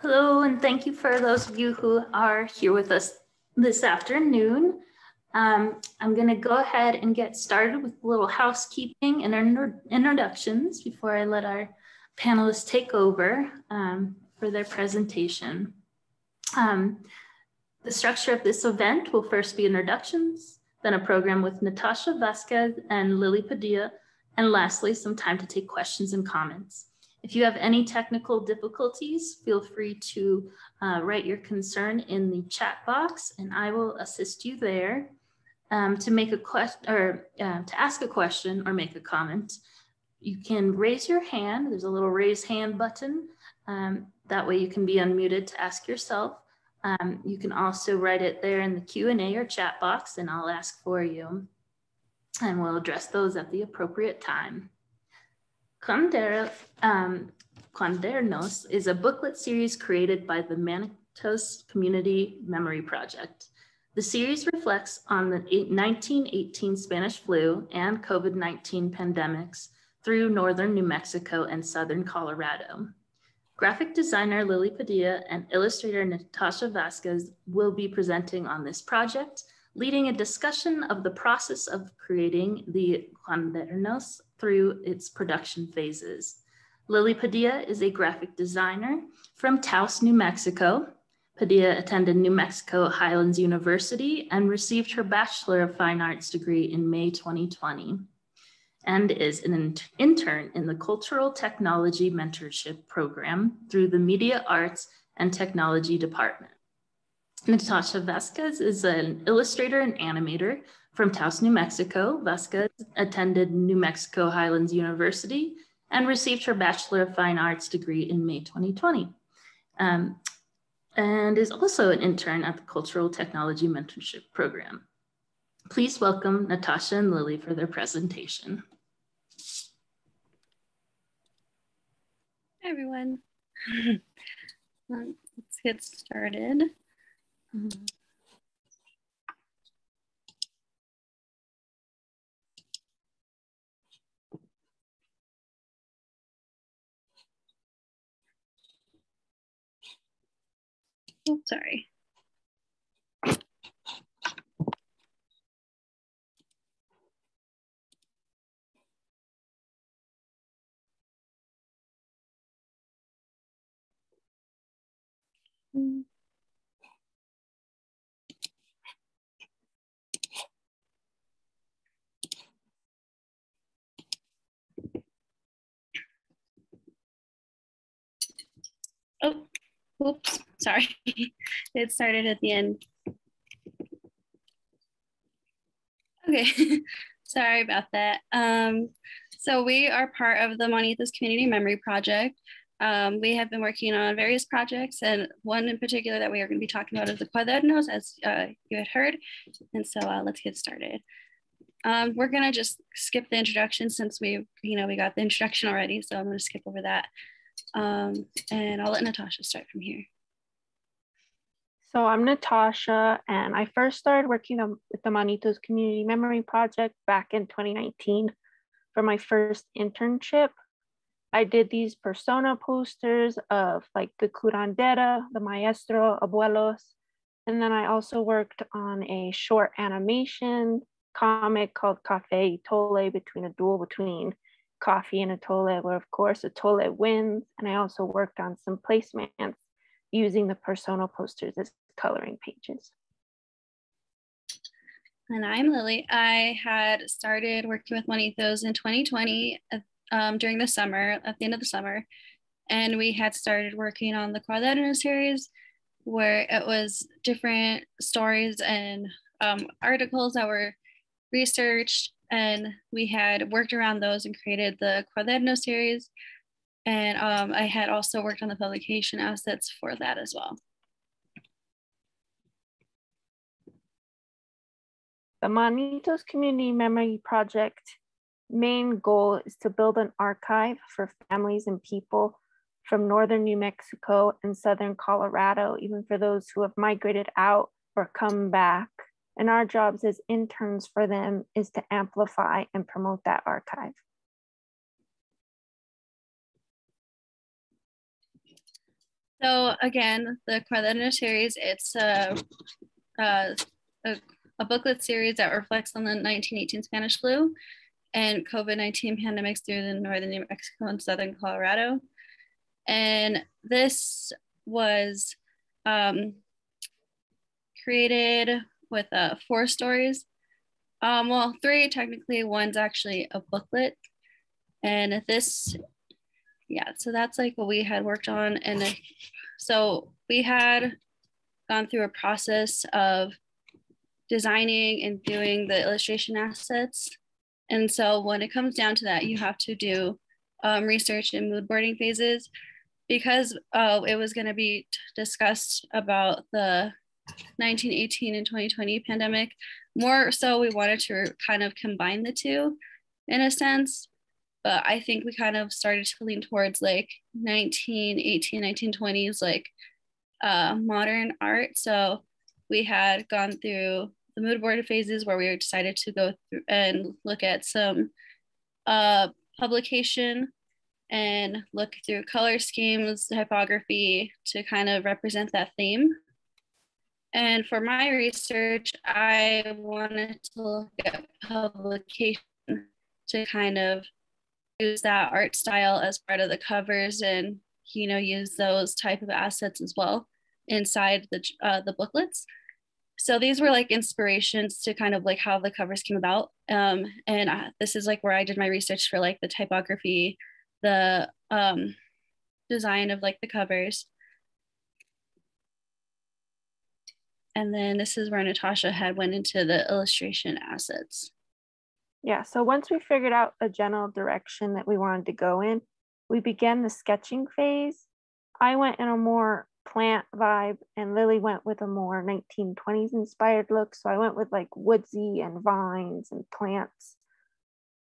Hello, and thank you for those of you who are here with us this afternoon. I'm going to go ahead and get started with a little housekeeping and introductions before I let our panelists take over for their presentation. The structure of this event will first be introductions, then a program with Natasha Vasquez and Lily Padilla, and lastly, some time to take questions and comments. If you have any technical difficulties, feel free to write your concern in the chat box and I will assist you there. To ask a question or make a comment, you can raise your hand. There's a little raise hand button. That way you can be unmuted to ask yourself. You can also write it there in the Q&A or chat box and I'll ask for you. And we'll address those at the appropriate time. Cuadernos is a booklet series created by the Manitos Community Memory Project. The series reflects on the 1918 Spanish flu and COVID-19 pandemics through northern New Mexico and southern Colorado. Graphic designer Lily Padilla and illustrator Natasha Vasquez will be presenting on this project, leading a discussion of the process of creating the Cuadernos through its production phases. Lily Padilla is a graphic designer from Taos, New Mexico. Padilla attended New Mexico Highlands University and received her Bachelor of Fine Arts degree in May 2020 and is an intern in the Cultural Technology Mentorship Program through the Media Arts and Technology Department. Natasha Vasquez is an illustrator and animator from Taos, New Mexico. Vasquez attended New Mexico Highlands University and received her Bachelor of Fine Arts degree in May 2020, and is also an intern at the Cultural Technology Mentorship Program. Please welcome Natasha and Lily for their presentation. Hi, everyone. Let's get started. Oh, sorry. Oh, oops. Sorry, it started at the end. Okay, sorry about that. So we are part of the Manitos Community Memory Project. We have been working on various projects, and one in particular that we are going to be talking about is the Cuadernos, as you had heard. And so let's get started. We're going to just skip the introduction since we got the introduction already, so I'm going to skip over that. And I'll let Natasha start from here. So I'm Natasha, and I first started working with the Manitos Community Memory Project back in 2019 for my first internship. I did these persona posters of like the curandera, the maestro, abuelos, and then I also worked on a short animation comic called Cafe Atole, between a duel between coffee and Atole, where of course Atole wins, and I also worked on some placements using the personal posters as coloring pages. And I'm Lily. I had started working with Manitos in 2020 during the summer, at the end of the summer. And we had started working on the Cuadernos series, where it was different stories and articles that were researched. And we had worked around those and created the Cuadernos series. And I had also worked on the publication assets for that as well. The Manitos Community Memory Project main goal is to build an archive for families and people from northern New Mexico and southern Colorado, even for those who have migrated out or come back. And our jobs as interns for them is to amplify and promote that archive. So again, the Cuadernos series, it's a booklet series that reflects on the 1918 Spanish flu and COVID-19 pandemics through the northern New Mexico and southern Colorado. And this was created with 4 stories. Well, 3 technically, one's actually a booklet. And this, yeah, so that's like what we had worked on. And so we had gone through a process of designing and doing the illustration assets. And so when it comes down to that, you have to do research and mood boarding phases, because it was going to be discussed about the 1918 and 2020 pandemic. More so, we wanted to kind of combine the two in a sense, but I think we kind of started to lean towards like 1918, 1920s, like modern art. So we had gone through the mood board phases where we decided to go through and look at some publication and look through color schemes, typography to kind of represent that theme. And for my research, I wanted to look at publication to kind of use that art style as part of the covers and, you know, use those type of assets as well inside the booklets. So these were like inspirations to kind of like how the covers came about. This is like where I did my research for like the typography, the design of like the covers. And then this is where Natasha had went into the illustration assets. Yeah, so once we figured out a general direction that we wanted to go in, we began the sketching phase. I went in a more plant vibe, and Lily went with a more 1920s inspired look. So I went with like woodsy and vines and plants.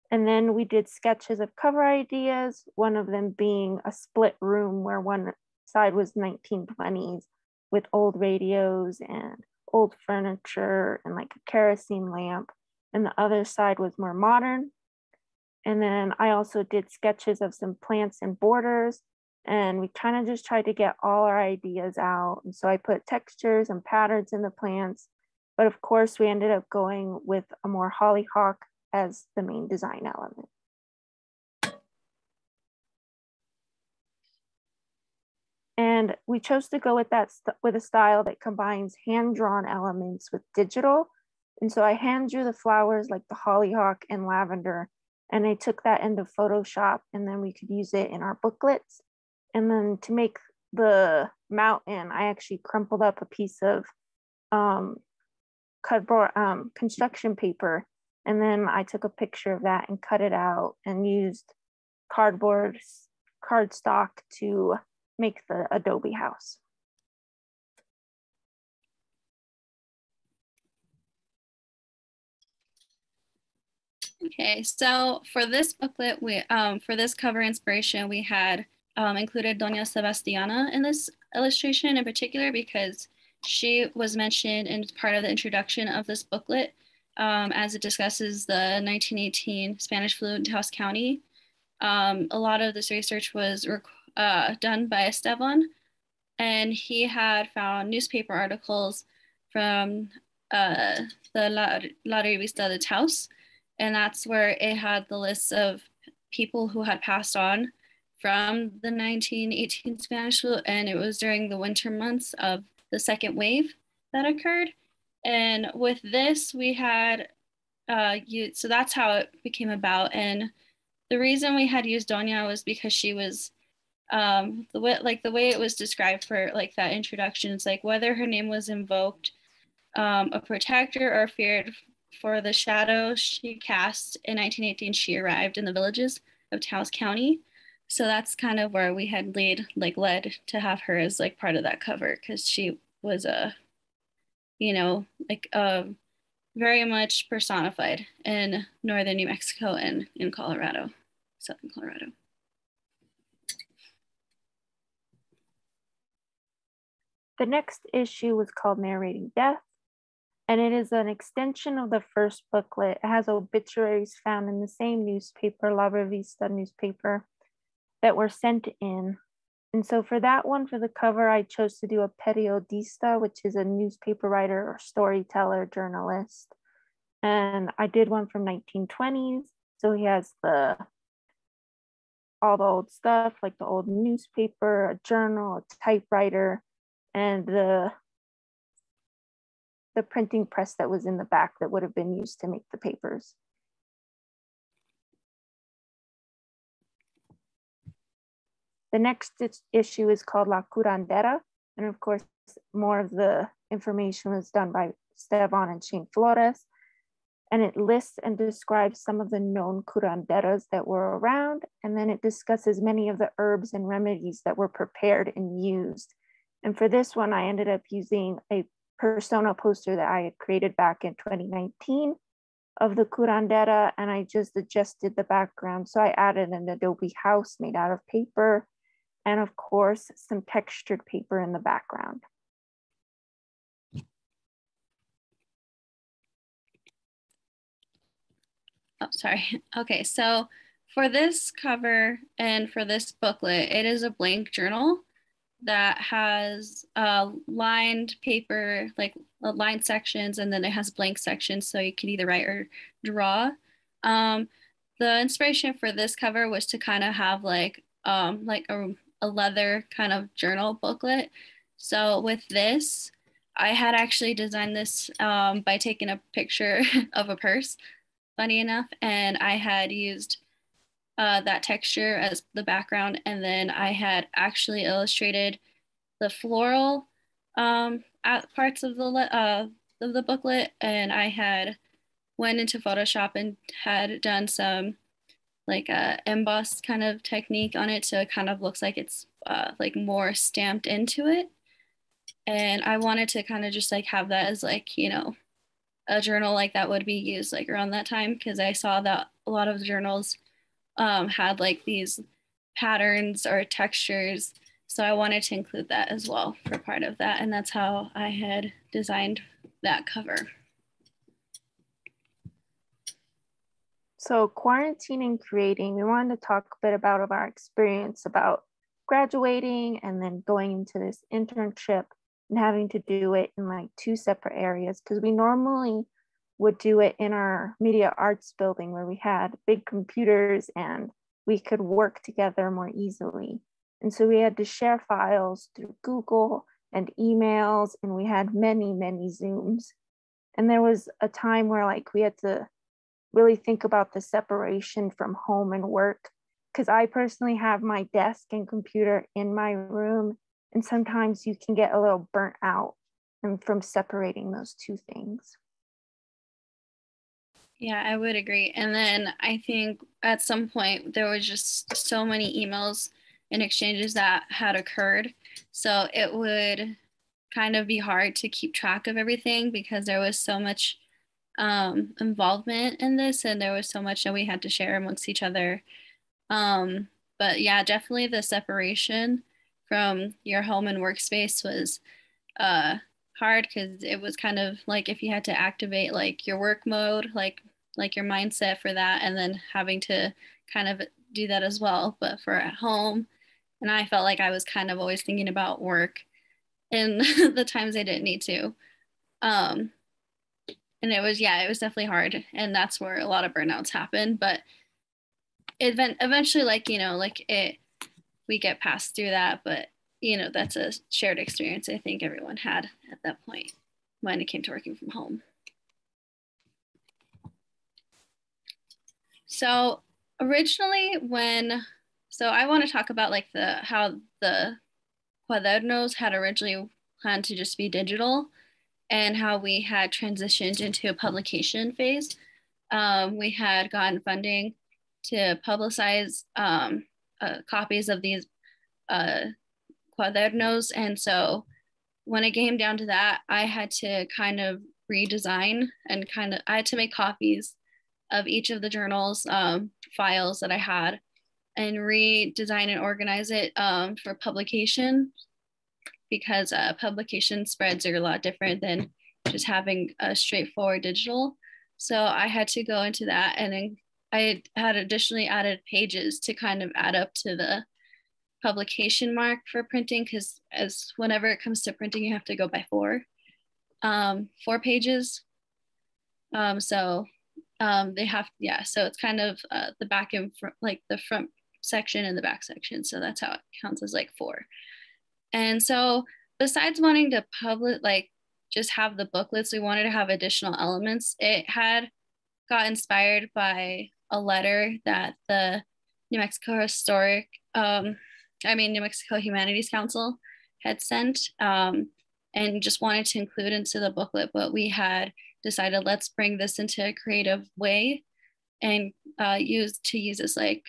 And then we did sketches of cover ideas, one of them being a split room where one side was 1920s with old radios and old furniture and like a kerosene lamp, and the other side was more modern. And then I also did sketches of some plants and borders, and we kind of just tried to get all our ideas out. And so I put textures and patterns in the plants, but of course we ended up going with a more hollyhock as the main design element. And we chose to go with that with a style that combines hand-drawn elements with digital. And so I hand drew the flowers like the hollyhock and lavender, and I took that into Photoshop, and then we could use it in our booklets. And then to make the mountain, I actually crumpled up a piece of cardboard construction paper. And then I took a picture of that and cut it out and used cardstock to make the adobe house. Okay, so for this booklet, we for this cover inspiration, we had included Doña Sebastiana in this illustration in particular because she was mentioned in part of the introduction of this booklet as it discusses the 1918 Spanish flu in Taos County. A lot of this research was done by Esteban, and he had found newspaper articles from the La Revista de Taos, and that's where it had the list of people who had passed on from the 1918 Spanish flu, and it was during the winter months of the second wave that occurred. And with this, we had, so that's how it became about. And the reason we had used Doña was because she was, the way it was described for like that introduction, it's like whether her name was invoked, a protector or feared for the shadow she cast in 1918, she arrived in the villages of Taos County. So that's kind of where we had led to have her as like part of that cover, because she was a, you know, like very much personified in northern New Mexico and in Colorado, southern Colorado. The next issue was called Narrating Death, and it is an extension of the first booklet. It has obituaries found in the same newspaper, La Revista newspaper, that were sent in. And so for that one, for the cover, I chose to do a periodista, which is a newspaper writer or storyteller journalist. And I did one from 1920s. So he has all the old stuff, like the old newspaper, a journal, a typewriter, and the printing press that was in the back that would have been used to make the papers. The next issue is called La Curandera. And of course, more of the information was done by Esteban and Shane Flores. And it lists and describes some of the known curanderas that were around. And then it discusses many of the herbs and remedies that were prepared and used. And for this one, I ended up using a persona poster that I had created back in 2019 of the curandera. And I just adjusted the background. So I added an adobe house made out of paper, and of course, some textured paper in the background. Oh, sorry. Okay, so for this cover and for this booklet, it is a blank journal that has lined paper, like lined sections, and then it has blank sections, so you can either write or draw. The inspiration for this cover was to kind of have like a leather kind of journal booklet. So with this, I had actually designed this by taking a picture of a purse, funny enough, and I had used that texture as the background, and then I had actually illustrated the floral parts of the booklet, and I had went into Photoshop and had done some like a embossed kind of technique on it, so it kind of looks like it's like more stamped into it. And I wanted to kind of just like have that as like, you know, a journal like that would be used like around that time, because I saw that a lot of journals had like these patterns or textures, so I wanted to include that as well for part of that, and that's how I had designed that cover. So quarantine and creating, we wanted to talk a bit about our experience about graduating and then going into this internship and having to do it in like two separate areas, because we normally would do it in our media arts building where we had big computers and we could work together more easily. And so we had to share files through Google and emails, and we had many, many Zooms. And there was a time where like we had to really think about the separation from home and work, because I personally have my desk and computer in my room, and sometimes you can get a little burnt out from separating those two things. Yeah, I would agree. And then I think at some point there was just so many emails and exchanges that had occurred, so it would kind of be hard to keep track of everything because there was so much involvement in this, and there was so much that we had to share amongst each other. But yeah, definitely the separation from your home and workspace was hard, because it was kind of like if you had to activate like your work mode, like your mindset for that, and then having to kind of do that as well, but for at home. And I felt like I was kind of always thinking about work in the times I didn't need to. And it was, yeah, it was definitely hard. And that's where a lot of burnouts happen. But eventually, like, you know, like we get past through that. But, you know, that's a shared experience I think everyone had at that point when it came to working from home. So originally I want to talk about like how the Cuadernos had originally planned to just be digital, and how we had transitioned into a publication phase. We had gotten funding to publicize copies of these Cuadernos. And so when it came down to that, I had to kind of redesign and I had to make copies of each of the journals files that I had and redesign and organize it for publication, because publication spreads are a lot different than just having a straightforward digital. So I had to go into that, and then I had additionally added pages to kind of add up to the publication mark for printing, because as whenever it comes to printing, you have to go by four pages. They have, yeah, so it's kind of the back and front, like the front section and the back section. So that's how it counts as like four. And so besides wanting to publish, like just have the booklets, we wanted to have additional elements. It had got inspired by a letter that the New Mexico Humanities Council had sent, and just wanted to include into the booklet, but we had decided let's bring this into a creative way and use this like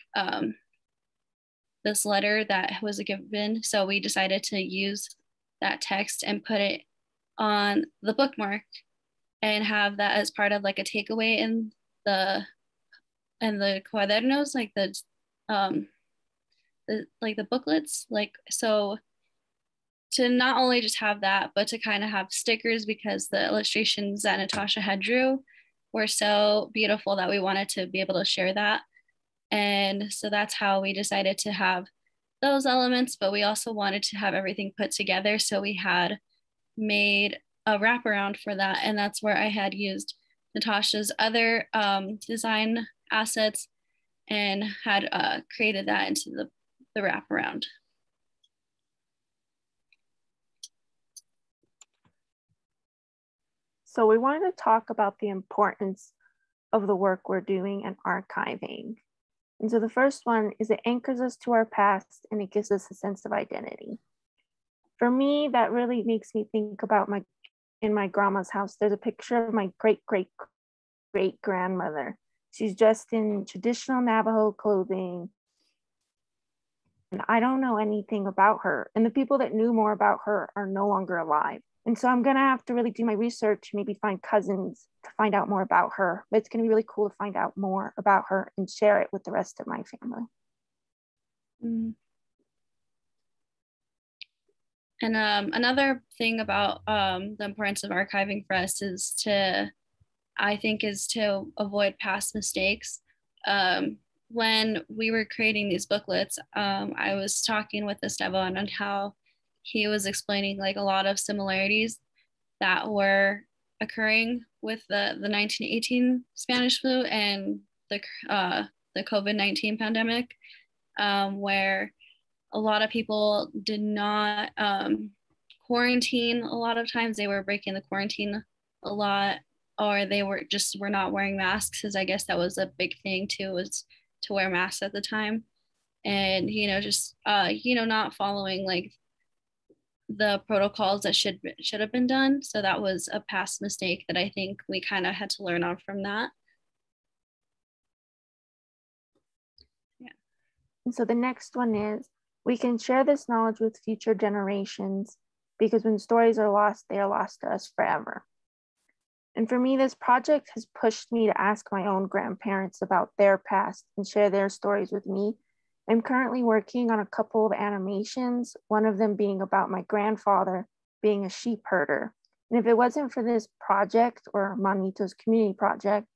this letter that was given. So we decided to use that text and put it on the bookmark and have that as part of like a takeaway in the cuadernos, like the booklets, like, so to not only just have that, but to kind of have stickers, because the illustrations that Natasha had drew were so beautiful that we wanted to be able to share that. And so that's how we decided to have those elements, but we also wanted to have everything put together. So we had made a wraparound for that. And that's where I had used Natasha's other design assets and had created that into the wraparound. So we wanted to talk about the importance of the work we're doing and archiving. And so the first one is it anchors us to our past and it gives us a sense of identity. For me, that really makes me think about in my grandma's house. There's a picture of my great-great-great grandmother. She's dressed in traditional Navajo clothing. And I don't know anything about her. And the people that knew more about her are no longer alive. And so I'm gonna have to really do my research, maybe find cousins to find out more about her. But it's gonna be really cool to find out more about her and share it with the rest of my family. And another thing about the importance of archiving for us is to avoid past mistakes. When we were creating these booklets, I was talking with Esteban on how he was explaining like a lot of similarities that were occurring with the 1918 Spanish flu and the COVID-19 pandemic, where a lot of people did not quarantine. A lot of times they were breaking the quarantine a lot, or they were not wearing masks, because I guess that was a big thing too, was to wear masks at the time. And, you know, just, not following like the protocols that should have been done. So that was a past mistake that I think we kind of had to learn on from that. Yeah. And so the next one is, we can share this knowledge with future generations, because when stories are lost, they are lost to us forever. And for me, this project has pushed me to ask my own grandparents about their past and share their stories with me. I'm currently working on a couple of animations, one of them being about my grandfather being a sheep herder. And if it wasn't for this project or Manitos Community Project,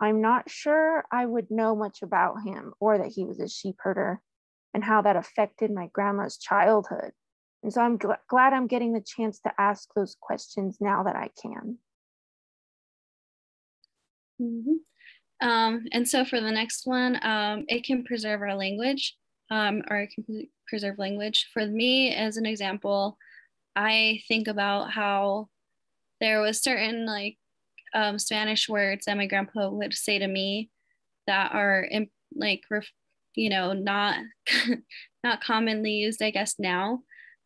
I'm not sure I would know much about him or that he was a sheep herder and how that affected my grandma's childhood. And so I'm glad I'm getting the chance to ask those questions now that I can. And so for the next one, it can preserve our language, or it can preserve language. For me, as an example, I think about how there was certain like Spanish words that my grandpa would say to me that are not commonly used, I guess, now.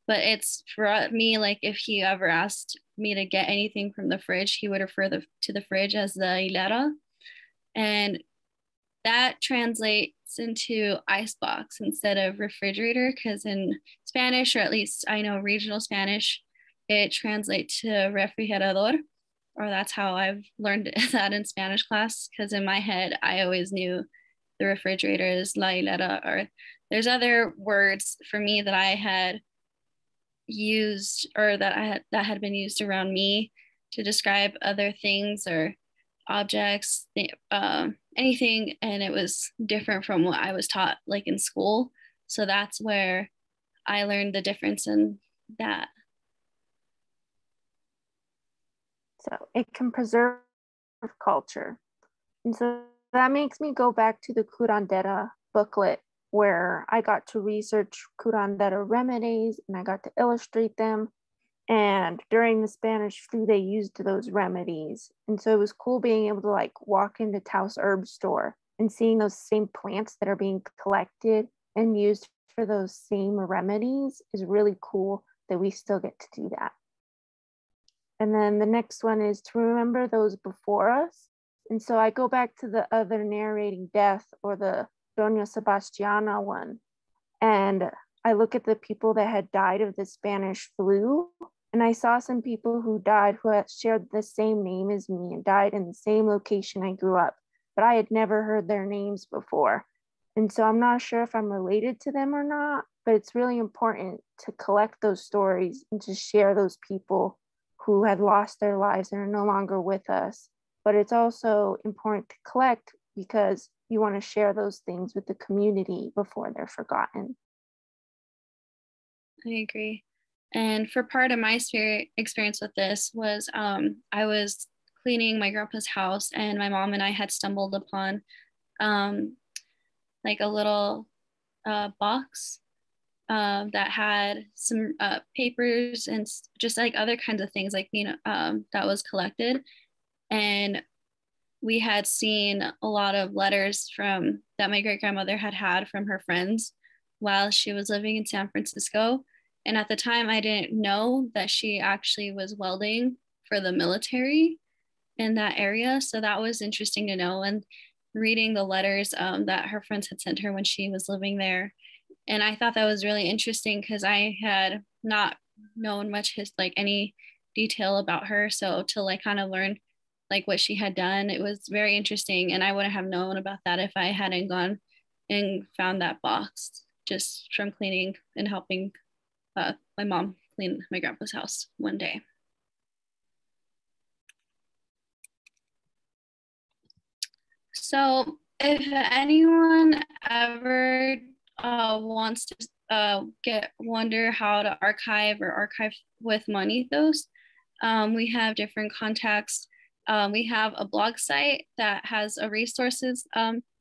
But it's for me, like if he ever asked me to get anything from the fridge, he would refer to the fridge as the hilera. And that translates into icebox instead of refrigerator, because in Spanish, or at least I know regional Spanish, it translates to refrigerador, or that's how I've learned that in Spanish class, because in my head, I always knew the refrigerator is la hilera, or there's other words for me that I had used, or that had been used around me to describe other things or objects, anything, and it was different from what I was taught like in school. So that's where I learned the difference in that. So it can preserve culture. And so that makes me go back to the curandera booklet, where I got to research curandera remedies and I got to illustrate them. And during the Spanish flu, they used those remedies. And so it was cool being able to like walk into Taos Herb Store and seeing those same plants that are being collected and used for those same remedies is really cool that we still get to do that. And then the next one is to remember those before us. And so I go back to the other narrating death, or the Doña Sebastiana one. And I look at the people that had died of the Spanish flu. And I saw some people who died who had shared the same name as me and died in the same location I grew up, but I had never heard their names before. And so I'm not sure if I'm related to them or not, but it's really important to collect those stories and to share those people who had lost their lives and are no longer with us. But it's also important to collect because you want to share those things with the community before they're forgotten. I agree. And for part of my experience with this was I was cleaning my grandpa's house, and my mom and I had stumbled upon like a little box that had some papers and just like other kinds of things, like, you know, that was collected. And we had seen a lot of letters from that my great grandmother had had from her friends while she was living in San Francisco. And at the time, I didn't know that she actually was welding for the military in that area. So that was interesting to know. And reading the letters that her friends had sent her when she was living there. And I thought that was really interesting because I had not known much any detail about her. So to like kind of learn like what she had done, it was very interesting. And I wouldn't have known about that if I hadn't gone and found that box just from cleaning and helping my mom clean my grandpa's house one day. So if anyone ever wants to wonder how to archive or archive with Manitos, we have different contacts. We have a blog site that has a resources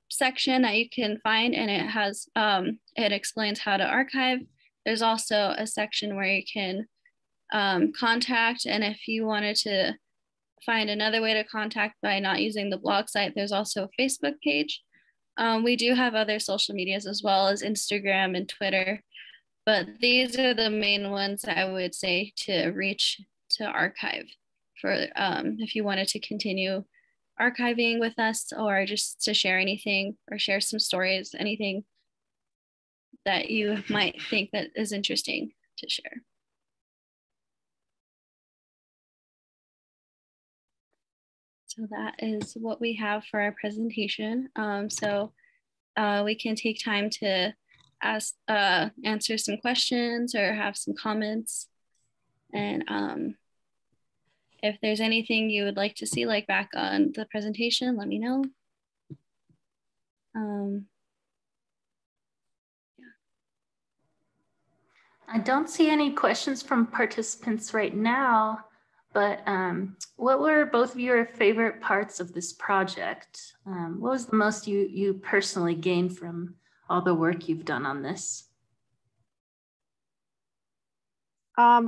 section that you can find, and it has it explains how to archive. There's also a section where you can contact, and if you wanted to find another way to contact by not using the blog site, there's also a Facebook page. We do have other social medias as well as Instagram and Twitter, but these are the main ones I would say to reach to archive for if you wanted to continue archiving with us or just to share anything or share some stories, anything that you might think that is interesting to share. So that is what we have for our presentation. So we can take time to ask, answer some questions or have some comments. And if there's anything you would like to see like back on the presentation, let me know. I don't see any questions from participants right now. But what were both of your favorite parts of this project? What was the most you personally gained from all the work you've done on this?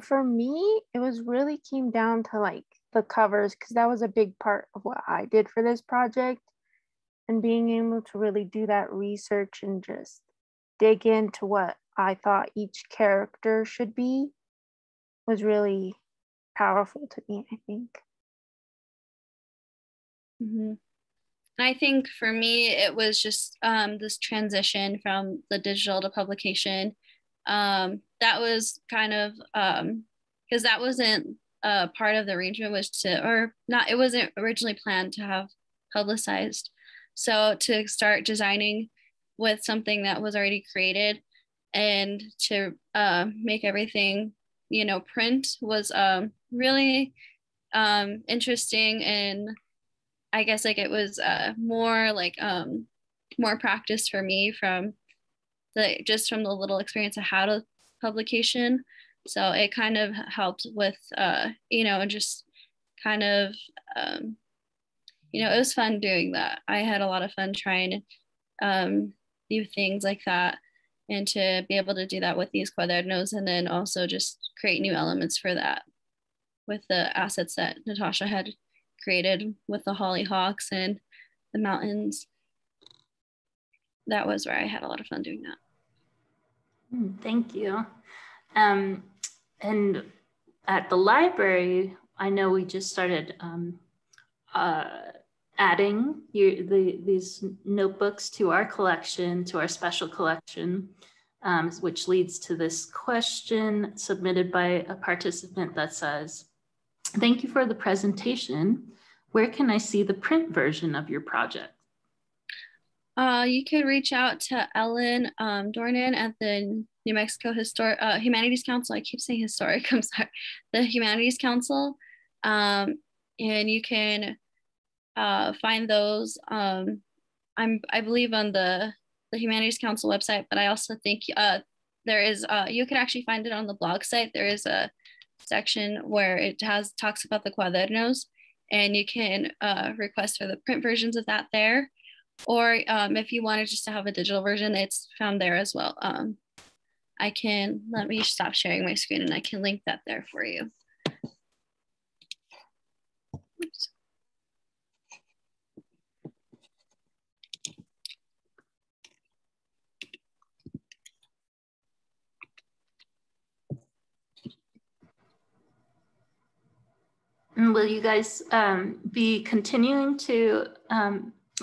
For me, it was really came down to like the covers, because that was a big part of what I did for this project. And being able to really do that research and just dig into what I thought each character should be was really powerful to me, I think. Mm-hmm. And I think for me, it was just this transition from the digital to publication. That was kind of, because that wasn't part of the arrangement, it wasn't originally planned to have publicized. So to start designing with something that was already created and to make everything, you know, print was really interesting, and I guess like it was more practice for me from just from the little experience I had of publication. So it kind of helped with, you know, just kind of, you know, it was fun doing that. I had a lot of fun trying to do things like that, and to be able to do that with these cuadernos, and then also just create new elements for that with the assets that Natasha had created with the hollyhocks and the mountains. That was where I had a lot of fun doing that. Thank you. And at the library, I know we just started adding these notebooks to our collection, to our special collection, which leads to this question submitted by a participant that says, "Thank you for the presentation. Where can I see the print version of your project?" You could reach out to Ellen Dornan at the New Mexico Humanities Council. I keep saying historic, I'm sorry. The Humanities Council. And you can find those, I believe, on the Humanities Council website, but I also think there is, you can actually find it on the blog site. There is a section where it talks about the cuadernos, and you can request for the print versions of that there. Or if you wanted just to have a digital version, it's found there as well. Let me stop sharing my screen and I can link that there for you. Oops. And will you guys be continuing to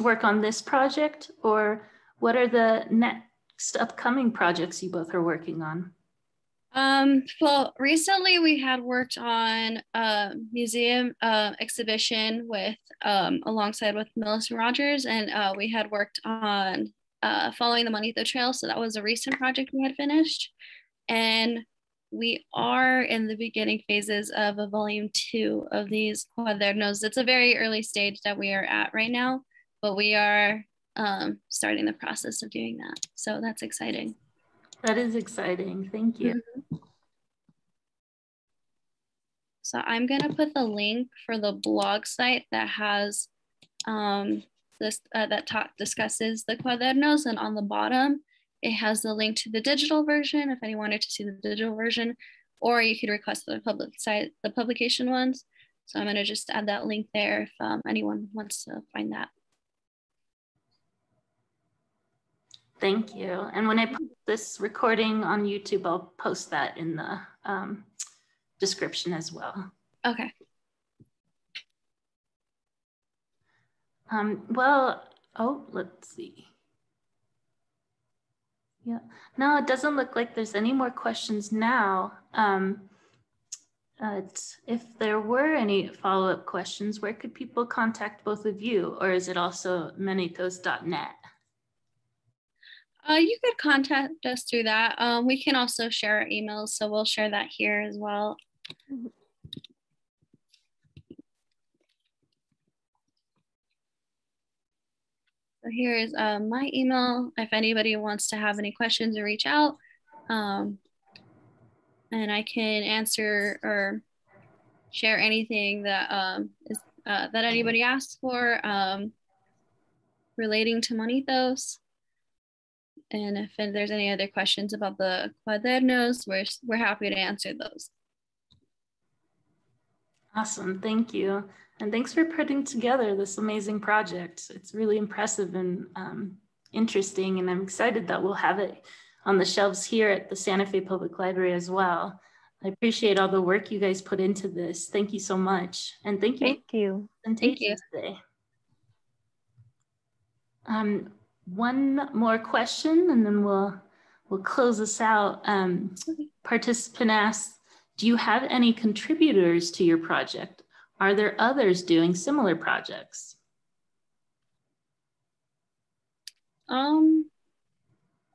work on this project, or what are the next upcoming projects you both are working on? Well, recently we had worked on a museum exhibition with alongside with Melissa Rogers, and we had worked on following the Manito trail. So that was a recent project we had finished, and we are in the beginning phases of a volume 2 of these cuadernos. It's a very early stage that we are at right now, but we are starting the process of doing that. So that's exciting. That is exciting. Thank you. Mm-hmm. So I'm going to put the link for the blog site that has this discusses the cuadernos, and on the bottom it has the link to the digital version if anyone wanted to see the digital version, or you could request the publication ones. So I'm gonna just add that link there if anyone wants to find that. Thank you. And when I put this recording on YouTube, I'll post that in the description as well. Okay. Well, oh, let's see. Yeah, no, it doesn't look like there's any more questions now. If there were any follow-up questions, where could people contact both of you, or is it also manitos.net? You could contact us through that. We can also share our emails, so we'll share that here as well. So here is my email if anybody wants to have any questions or reach out, and I can answer or share anything that that anybody asks for relating to Manitos. And if there's any other questions about the cuadernos, we're happy to answer those. Awesome, thank you. And thanks for putting together this amazing project. It's really impressive and interesting, and I'm excited that we'll have it on the shelves here at the Santa Fe Public Library as well. I appreciate all the work you guys put into this. Thank you so much. And thank you. Thank you. Thank you today. One more question and then we'll close this out. Participant asks, do you have any contributors to your project? Are there others doing similar projects?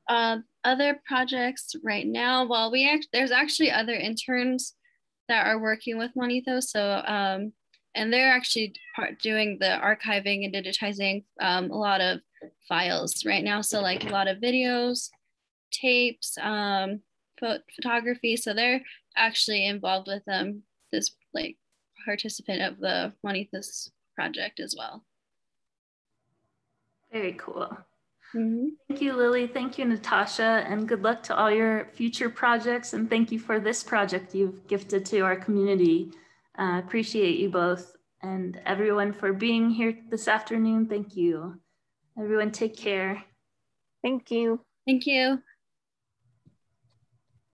Other projects right now, well, there's actually other interns that are working with Manitos, so, and they're actually doing the archiving and digitizing a lot of files right now. So like a lot of videos, tapes, photography. So they're actually involved with this like participant of the Manitos project as well. Very cool. Mm-hmm. Thank you, Lily. Thank you, Natasha, and good luck to all your future projects. And thank you for this project you've gifted to our community. Appreciate you both and everyone for being here this afternoon. Thank you. Everyone take care. Thank you. Thank you.